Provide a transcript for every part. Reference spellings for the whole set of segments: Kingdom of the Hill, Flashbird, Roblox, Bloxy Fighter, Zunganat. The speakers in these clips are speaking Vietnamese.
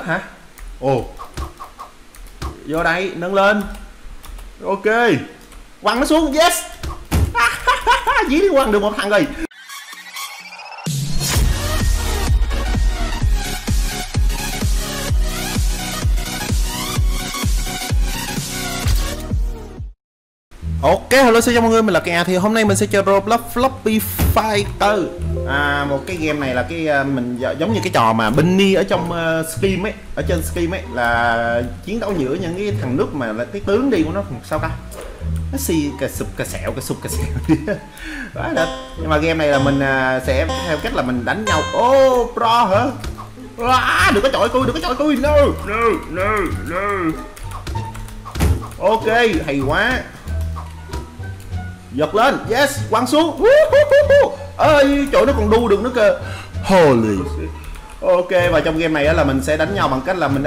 Hả? Ồ, vô đây, nâng lên. Ok, quăng nó xuống, yes. Dí đi, quăng được một thằng rồi. Ok, hello, xin chào mọi người, mình là Kea. Thì hôm nay mình sẽ chơi Roblox Bloxy Fighter. Một cái game này là cái mình giống như cái trò mà Benny ở trong Skim ấy, ở trên Skim ấy, là chiến đấu giữa những cái thằng nước mà là cái tướng đi của nó sao ta, nó xì cà sụp cà sẹo, cà sụp cà sẹo đó là. Nhưng mà game này là mình sẽ theo cách là mình đánh nhau. Ô pro hả? Đừng có chọi tôi, đừng có chọi tôi. No no no no. Ok, hay quá. Giật lên, yes, quăng xuống. Ơi, chỗ nó còn đu được nữa cơ. Holy. Ok, và trong game này là mình sẽ đánh nhau bằng cách là mình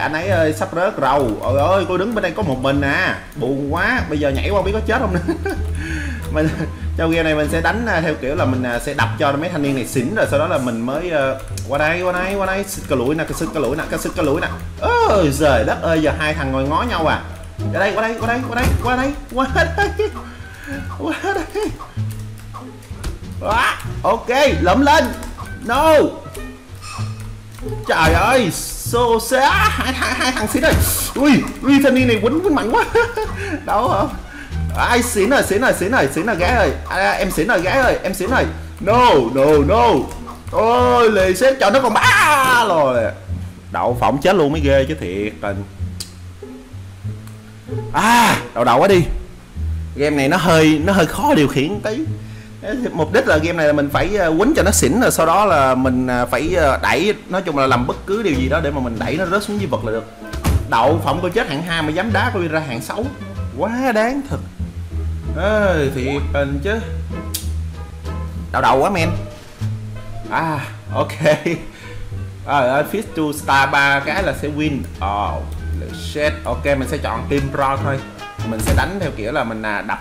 anh ấy ơi, sắp rớt rầu. Ôi ơi, cô đứng bên đây có một mình à. Buồn quá, bây giờ nhảy qua biết có chết không nữa. Mình trong game này mình sẽ đánh theo kiểu là mình sẽ đập cho mấy thanh niên này xỉn rồi sau đó là mình mới qua đây, qua đây, qua đây, xịt cái lũi nè, cái xịt cái lũi nè, cái xịt cái lũi nè. Ôi giời đất ơi, giờ hai thằng ngồi ngó nhau à. Qua đây, qua đây, qua đây, qua đây, qua đây, qua đây. Quá đây. Ok, lượm lên. No. Trời ơi, xô xé hai thằng xỉn rồi. Ui, ui thanh niên này quýnh quýnh mạnh quá. Đâu hả? Ai xỉn rồi, xỉn rồi, xỉn rồi, xỉn rồi gái ơi. Em xỉn rồi gái ơi, em xỉn rồi. No, no, no. Ôi, lì xếp cho nó còn ba rồi. Đậu phỏng chết luôn mới ghê chứ thiệt tình. Đầu đầu quá đi. Game này nó hơi khó điều khiển tí. Mục đích là game này là mình phải quýnh cho nó xỉn rồi sau đó là mình phải đẩy, nói chung là làm bất cứ điều gì đó để mà mình đẩy nó rớt xuống dưới vực là được. Đậu phộng tôi chết hạng 2 mà dám đá tôi ra hạng 6. Quá đáng thật. Ơi thiệt tình chứ. Đau đầu quá men. Ok. Fit to star 3 cái là sẽ win. Oh, shit. Ok, mình sẽ chọn team pro thôi. Mình sẽ đánh theo kiểu là mình đập,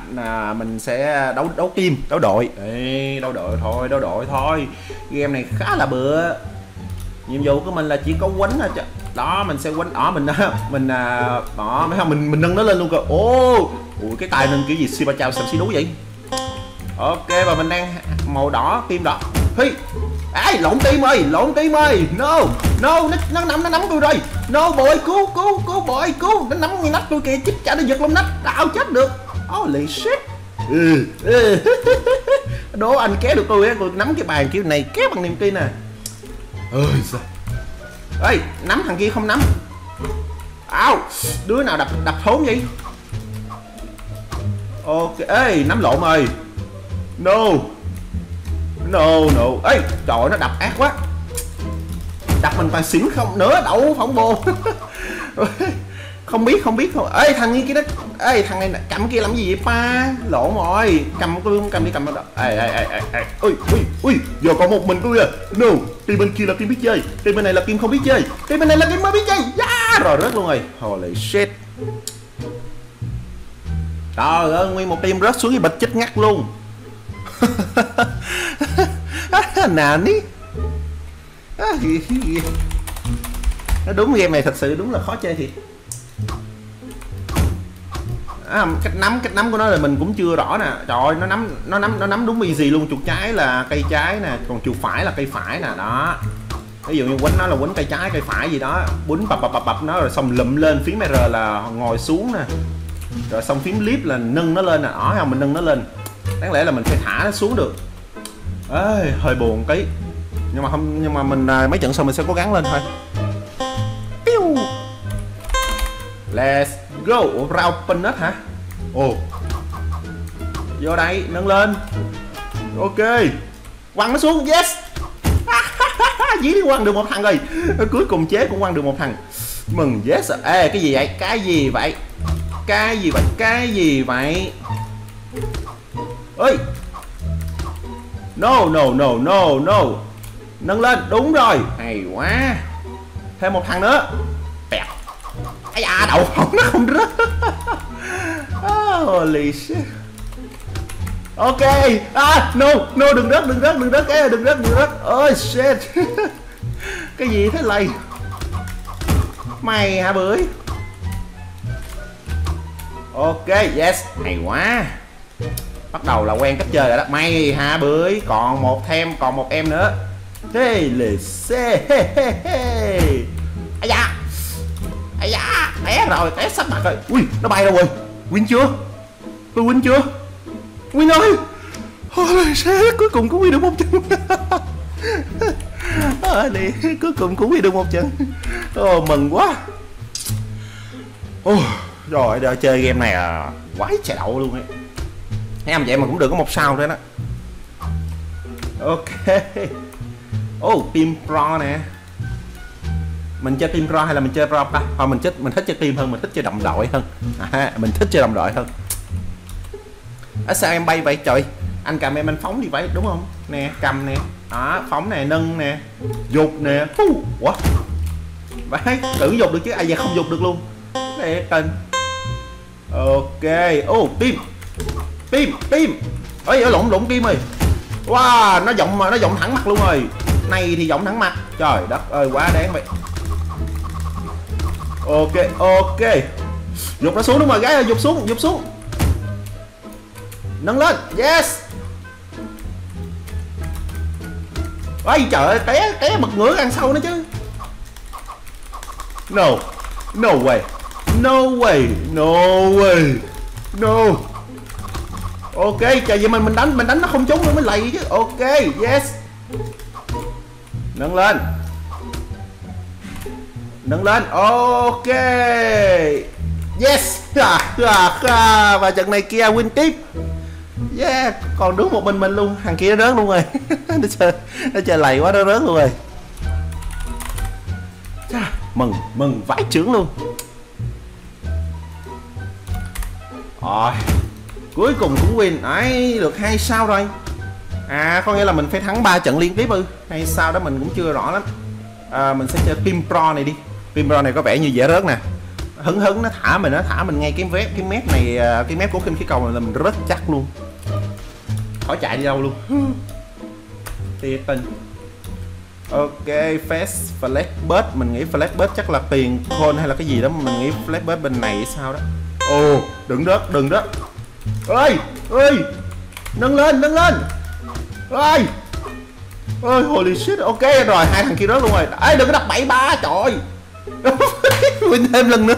mình sẽ đấu team, đấu đội. Ê, đấu đội thôi, đấu đội thôi. Game này khá là bựa. Nhiệm vụ của mình là chỉ có quánh thôi. Đó, mình sẽ quánh. Đó, mình đó, mấy không mình nâng nó lên luôn kìa. Ô, ui cái tài nâng kiểu gì siêu ba chao xàm xí đú vậy. Ok, và mình đang màu đỏ, team đỏ. Hi. Ê, lộn team ơi, lộn team ơi. No, no, nó nắm tôi rồi. No boy, cứu boy, cứu. Nó nắm ngay nách tôi kìa, chích chả nó giật lông nách. Tao chết được. Holy shit. Đố anh kéo được tôi á, tôi nắm cái bàn kiểu này kéo bằng niềm tin nè. Ơi sao. Ê, nắm thằng kia không nắm. Đứa nào đập thốn vậy? Ok, ê, nắm lộn ơi. No. No no. Ê, trời ơi, nó đập ác quá. Đập mình toàn xỉn không nữa, đậu phỏng bồ. Không biết không. Ê, thằng như kia đó. Ê, thằng này cầm kia làm gì vậy pa? Lộn rồi. Cầm tôi không cầm đi, cầm đâu. Ê. Ui, giờ còn một mình tôi rồi. No, team bên kia là team biết chơi. Team bên này là team không biết chơi. Team bên này là team mới biết chơi. Yeah! Rồi rớt luôn rồi. Holy shit. Trời ơi, nguyên một team rớt xuống cái bịch chết ngắt luôn. Nani. Nó đúng game này thật sự đúng là khó chơi thiệt. Cách nắm của nó là mình cũng chưa rõ nè. Trời ơi, nó nắm đúng easy luôn. Chuột trái là cây trái nè, còn chuột phải là cây phải nè, đó. Ví dụ như quánh nó là quánh cây trái, cây phải gì đó, quánh bập nó rồi xong lụm lên, phím R là ngồi xuống nè. Rồi xong phím lift là nâng nó lên nè, đó không, mình nâng nó lên. Đáng lẽ là mình phải thả nó xuống được. Ê, hơi buồn tí. Nhưng mà mình mấy trận sau mình sẽ cố gắng lên thôi. Piu. Let's go. Round pin hết hả? Ồ. Vô đây, nâng lên. Ok. Quăng nó xuống, yes. Dí đi, quăng được một thằng rồi. Cuối cùng chế cũng quăng được một thằng. Mừng, yes. Ê, cái gì vậy? Cái gì vậy? Cái gì vậy? Cái gì vậy? Ơi. No no no no no. Nâng lên, đúng rồi. Hay quá. Thêm một thằng nữa. Bẹt. Ây da, đậu phộng nó không rớt. Holy shit. Ok. No no, đừng rớt. Ôi shit. Cái gì thế này? Mày hả bưởi? Ok, yes, hay quá. Bắt đầu là quen cách chơi rồi đó. Mày hả bưởi? Còn một thêm, còn một em nữa. Thế lì xê. Ây da, ây da, té rồi, té sắp mặt rồi. Ui, nó bay đâu rồi. Win chưa? Tôi win chưa? Win ơi. Holy shit, cuối cùng cũng win được một trận. Cuối cùng cũng win được một trận. Ồ, mừng quá. Ôi, rồi đợi chơi game này à, quái chạy đậu luôn ấy. Em vậy mà cũng được có 1 sao thôi đó. Ok. Team Pro nè. Mình chơi team pro hay là mình chơi pro ta? Thôi mình thích, chơi team hơn, mình thích chơi đồng đội hơn. Mình thích chơi đồng đội hơn. À, sao em bay vậy trời? Anh cầm em anh phóng đi vậy đúng không? Nè, cầm nè. Đó, phóng nè, nâng nè. Dục nè. Quá. Vậy tự dục được chứ ai à, dạ không dục được luôn. Để tên. Ok. Team. Ôi giỡn lộn team ơi. Wow, nó giọng thẳng mặt luôn rồi. Này thì giọng thẳng mặt. Trời đất ơi, quá đáng vậy. Ok. Dục nó xuống đúng rồi, gái ơi, dục xuống. Nâng lên, yes. Ôi trời ơi, té bật ngửa ăn sâu nữa chứ. No way. Ok, trời vậy mình đánh nó không trúng nữa mới lầy chứ. Ok, yes. Nâng lên. Ok. Yes. Và trận này kia win tiếp. Yeah, còn đứng một mình luôn. Thằng kia nó rớt luôn rồi. nó chơi lầy quá, nó rớt luôn rồi. Mừng vãi chưởng luôn. Rồi, cuối cùng cũng win. Đấy, được 2 sao rồi. À, có nghĩa là mình phải thắng 3 trận liên tiếp ư? Hay sao đó mình cũng chưa rõ lắm. À, mình sẽ chơi Team Pro này đi. Team Pro này có vẻ như dễ rớt nè. Hứng nó thả mình ngay cái mép này, cái mép của kinh khí cầu này là mình rớt chắc luôn. Khỏi chạy đi đâu luôn. Tiệt tình. Ok, Fast Flashbird, mình nghĩ Flashbird chắc là tiền coin hay là cái gì đó, mình nghĩ Flashbird bên này sao đó. Ồ, đừng rớt. Ơi, nâng lên. Ơi, holy shit, ok rồi, 2 thằng kia rớt luôn rồi. Ê, đừng có đập 73, trời ơi. Win thêm lần nữa.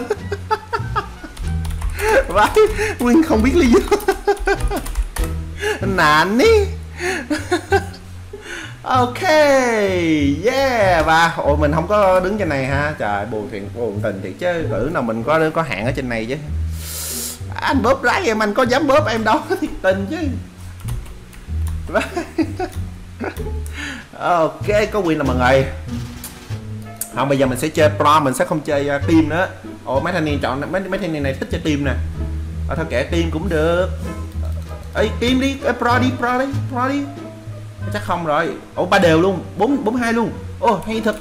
Vãi, Win không biết lý do. Nạn ý. Ok, yeah, và ôi mình không có đứng trên này ha. Trời, buồn tình thiệt chứ. Tưởng nào mình có hạng ở trên này chứ. Anh bóp lái em, anh có dám bóp em đâu, thiệt tình chứ. Ok, có Win là mọi người. Không, bây giờ mình sẽ chơi pro, mình sẽ không chơi team nữa. Ồ, mấy thanh niên chọn, mấy thanh niên này thích chơi team nè. Thôi kệ team cũng được. Ê, team đi, pro đi. Chắc không rồi. Ồ, 3 đều luôn, 4-2 luôn. Ồ, hay thật.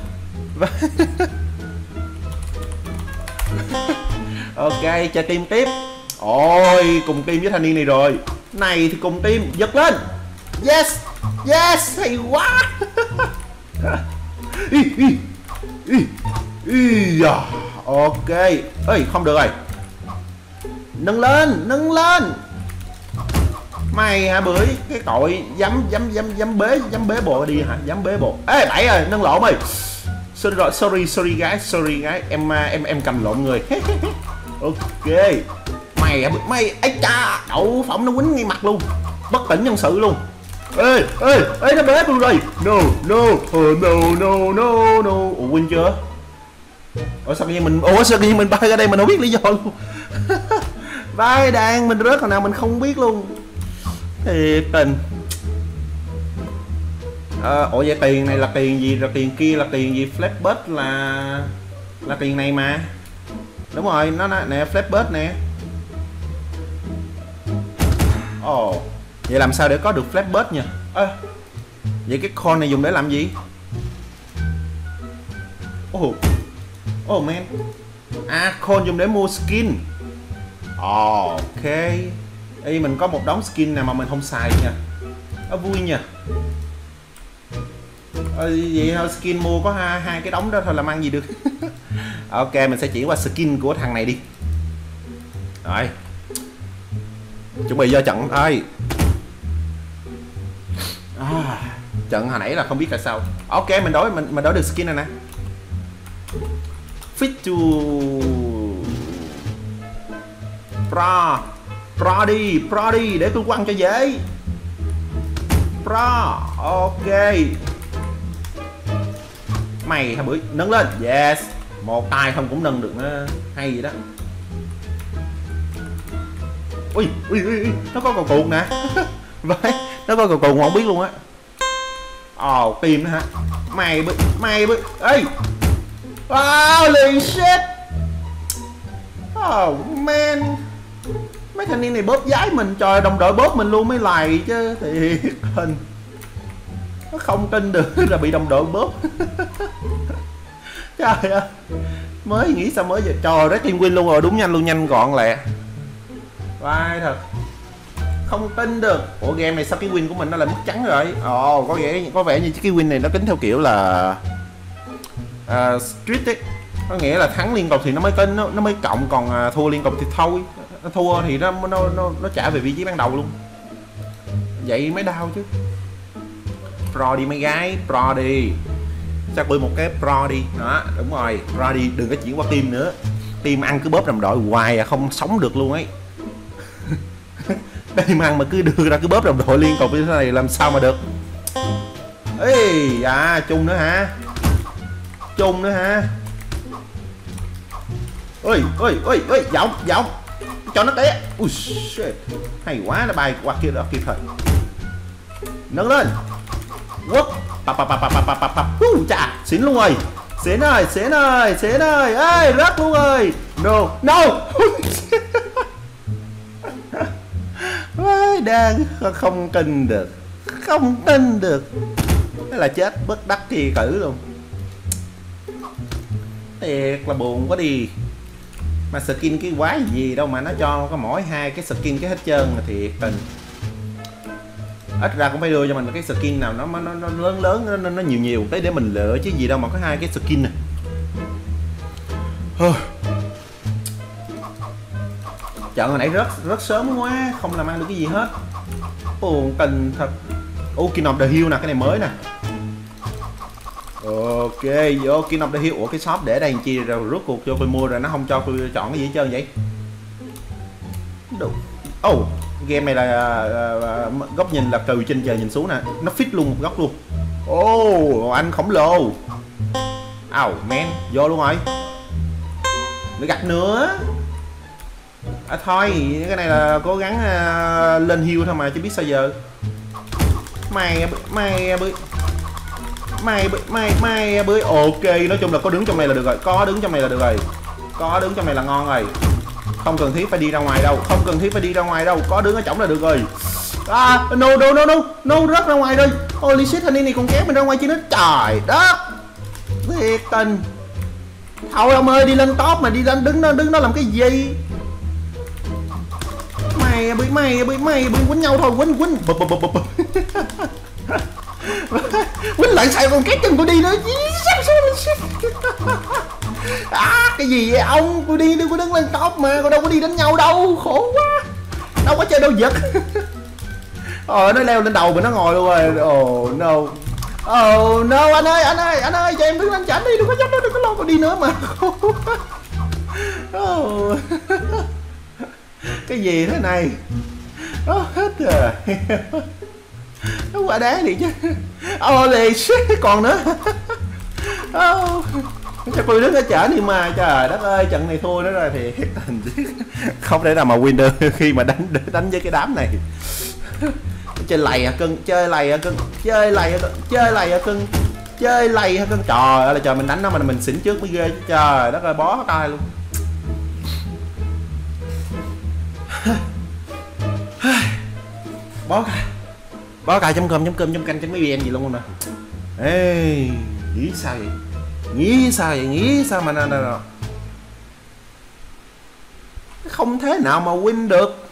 Ok, chơi team tiếp. Ôi, cùng team với thanh niên này rồi. Này thì cùng team, giật lên. Yes, hay quá. Ok. Ê, không được rồi. Nâng lên. Mày hả bưởi, cái tội dám bế bộ đi hả? Dám bế bộ. Ê, đẩy rồi, nâng lộn ơi. Sorry gái, em cầm lộn người. Ok. Mày hả bưởi, mày ấy cha, đậu phỏng nó quýnh ngay mặt luôn. Bất tỉnh nhân sự luôn. Ê, nó bế luôn rồi. No. Ủa, Win chưa? Ủa sao nhiên mình, bay ra đây mình không biết lý do luôn. Vai đang mình rớt hồi nào mình không biết luôn. Thiệt tình. Ủa vậy tiền này là tiền gì, rồi tiền kia là tiền gì? Flashbird là tiền này mà. Đúng rồi, nó nè, Flashbird nè. Ồ. Vậy làm sao để có được Flashbird nha? Vậy cái con này dùng để làm gì? Oh man. À, con dùng để mua skin. Ok. Ê, mình có một đống skin nào mà mình không xài nha. Vui nha. Vậy thôi, skin mua có hai cái đống đó thôi làm ăn gì được. Ok, mình sẽ chuyển qua skin của thằng này đi. Rồi, chuẩn bị vô trận thôi. Trận hồi nãy là không biết là sao. Ok, mình đổi được skin này nè. Fit to Pro. Pro đi để tôi quăng cho dễ. Pro. Ok. Mày hả bưởi, nâng lên. Yes. Một tay không cũng nâng được nữa. Hay gì đó. Ui, nó có cầu cuộn nè. Vậy nó có cầu cuộn không biết luôn á. Ồ, tim nữa hả? Mày bự. Ê. Holy shit. Oh man. Mấy thanh niên này bóp giái mình, trời, đồng đội bóp mình luôn mới lầy chứ. Thiệt hình. Nó không tin được là bị đồng đội bóp. Trời ơi. Mới nghĩ sao mới giờ. Trời, Red Team win luôn rồi, đúng nhanh luôn, nhanh gọn lẹ. Vai thật. Không tin được. Ủa, game này sao cái win của mình nó lại mất trắng rồi? Ồ, có vẻ như cái win này nó tính theo kiểu là street ấy. Có nghĩa là thắng liên cục thì nó mới tính, nó mới cộng, còn thua liên cục thì thôi. Nó thua thì nó trả về vị trí ban đầu luôn. Vậy mới đau chứ. Pro đi mấy gái, pro đi. Chắc bơi một cái pro đi. Đó, đúng rồi, pro đi, đừng có chuyển qua team nữa. Team ăn cứ bóp đồng đội hoài à, không sống được luôn ấy. Đây mà cứ đưa ra cứ bóp đồng đội liên cục như thế này làm sao mà được. Ê, à, chung nữa hả? Ôi, giọng cho nó té. Ui, shit. Hay quá, nó bay qua kia đó kịp thời. Nâng lên. Quất. Pap. Chà, xỉn luôn rồi. Xỉn ơi. Ê, rớt luôn rồi. No. Đang không tin được. Thế là chết bất đắc kỳ cử luôn. Thiệt là buồn quá đi. Mà skin cái quái gì đâu mà nó cho có mỗi hai cái skin cái hết trơn mà thiệt tình. Ít ra cũng phải đưa cho mình cái skin nào nó lớn nó nhiều tới để mình lựa chứ gì đâu mà có hai cái skin này. Trận hồi nãy rất sớm quá, không làm ăn được cái gì hết. Buồn tình thật. Kingdom of the Hill nè, cái này mới nè. Ok, vô Kingdom of the Hill. Ủa, cái shop để đây làm chi rồi, rốt cuộc vô tôi mua rồi nó không cho tôi chọn cái gì hết trơn vậy. Đủ. Game này là góc nhìn là từ trên trời nhìn xuống nè, nó fit luôn một góc luôn. Anh khổng lồ. Man, vô luôn rồi. Nó gạch nữa. Thôi, cái này là cố gắng lên hill thôi mà chứ biết sao giờ. Mày bưởi. Ok, nói chung là có đứng trong này là được rồi. Có đứng trong này là ngon rồi. Không cần thiết phải đi ra ngoài đâu. Có đứng ở trỏng là được rồi. À, no, rớt ra ngoài rồi. Holy shit, thanh niên này còn kéo mình ra ngoài chứ nó. Trời đất. Thiệt tình. Thôi ông ơi, đi lên top mà đi lên đứng đó làm cái gì? Mày bị quýnh nhau thôi, quýnh. Quýnh lại xài con két chân tôi đi nữa. Cái gì vậy ông? Tôi đi có đứng lên top mà, còn đâu có đi đánh nhau đâu, khổ quá. Đâu có chơi đâu giật. Nó leo lên đầu mà nó ngồi luôn rồi. Oh no, anh ơi, cho em đứng lên chảnh đi, đừng có dám đó, đừng có lo con đi nữa mà. Cái gì thế này? Hết rồi. Nó quá đáng đi chứ. Holy shit, còn nữa. Cho tôi đứng ở chở đi mà. Trời đất ơi, trận này thua nữa rồi thì không thể nào mà win được khi mà đánh với cái đám này. Chơi lầy à cưng. Trời ơi là trời, mình đánh nó mà mình xỉn trước mới ghê chứ. Trời đất ơi, bó tay luôn. Bó cài .com.canh.vn gì luôn không nè. Ê, nghĩ sao mà nè. Không thế nào mà win được.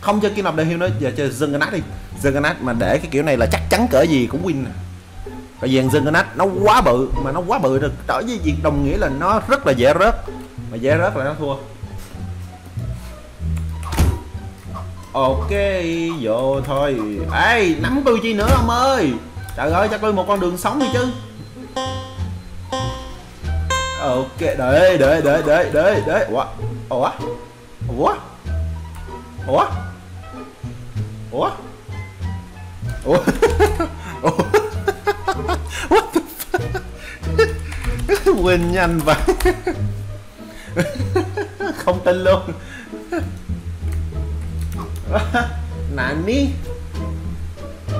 Không chơi Kingdom of the Hill nữa, giờ chơi Zunganat đi. Zunganat mà để cái kiểu này là chắc chắn cỡ gì cũng win nè. Tại vì dừng cái nách nó quá bự, mà nó quá bự được trở với việc đồng nghĩa là nó rất là dễ rớt, mà dễ rớt là nó thua. Ok, vô thôi. Ê, nắm tư chi nữa ông ơi. Trời ơi, cho tôi một con đường sống đi chứ. Ok, để. Ủa? What the fuck? Quên nhanh vậy. Không tin luôn. Nani?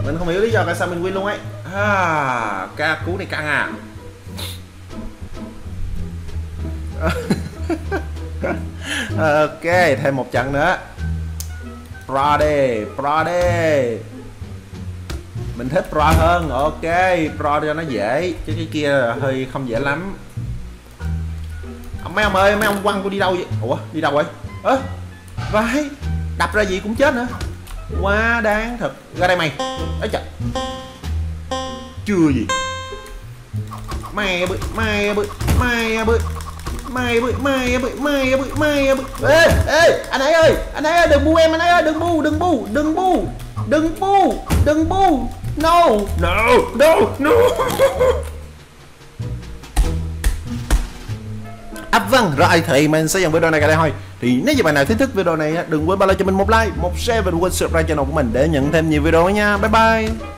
Mình không hiểu lý do tại sao mình win luôn ấy. À, ca cú này căng à. Ok, thêm một trận nữa. Pro đi. Mình thích pro hơn, ok, pro cho nó dễ, chứ cái kia hơi không dễ lắm. Mấy ông ơi, mấy ông quăng cô đi đâu vậy? Ủa, đi đâu vậy? Ơ, vãi, đập ra gì cũng chết nữa. Quá đáng thật, ra đây mày. Ấy trời. Chưa gì. Mày bự. Ê, anh ấy ơi, đừng bu em, anh ấy ơi, đừng bu. No. À vâng, rồi thì mình sẽ dừng video này cả đây thôi. Thì nếu như bạn nào thích thức video này, đừng quên ba like cho mình một like, một share và đừng quên subscribe channel của mình để nhận thêm nhiều video nữa nha. Bye bye.